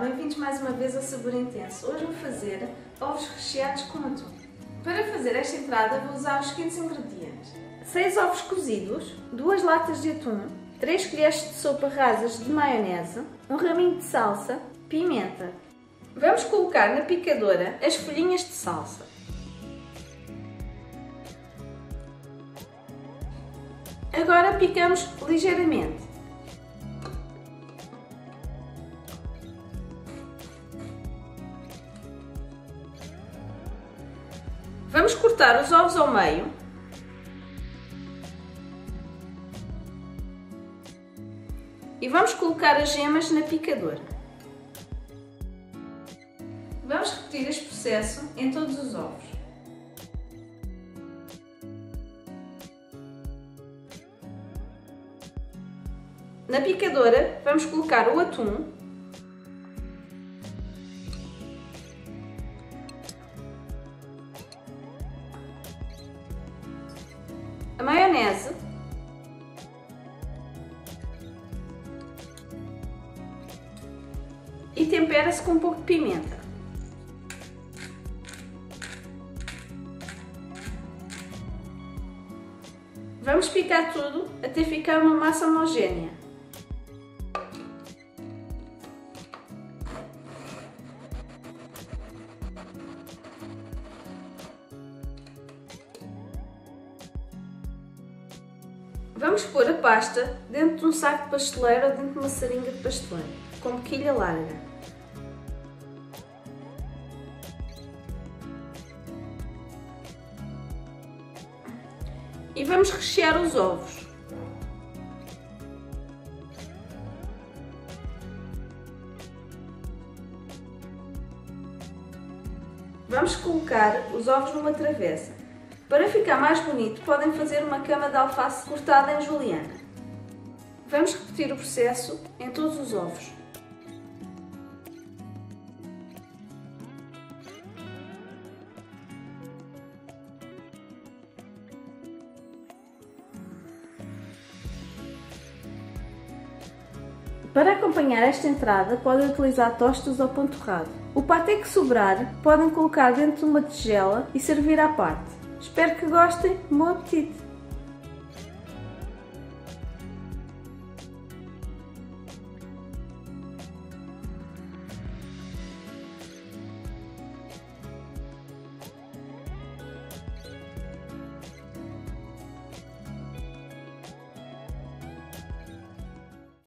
bem-vindos mais uma vez ao Sabor Intenso. Hoje vou fazer ovos recheados com atum. Para fazer esta entrada vou usar os seguintes ingredientes: 6 ovos cozidos, 2 latas de atum, 3 colheres de sopa rasas de maionese, 1 raminho de salsa, pimenta. Vamos colocar na picadora as folhinhas de salsa. Agora picamos ligeiramente. Vamos cortar os ovos ao meio e vamos colocar as gemas na picadora. Vamos repetir este processo em todos os ovos. Na picadora vamos colocar o atum . A maionese e tempera-se com um pouco de pimenta. Vamos picar tudo até ficar uma massa homogénea. Vamos pôr a pasta dentro de um saco de pasteleiro ou dentro de uma seringa de pasteleiro, com boquilha larga. E vamos rechear os ovos. Vamos colocar os ovos numa travessa. Para ficar mais bonito, podem fazer uma cama de alface cortada em juliana. Vamos repetir o processo em todos os ovos. Para acompanhar esta entrada, podem utilizar tostas ou pão torrado. O patê que sobrar, podem colocar dentro de uma tigela e servir à parte. Espero que gostem. Bom apetite!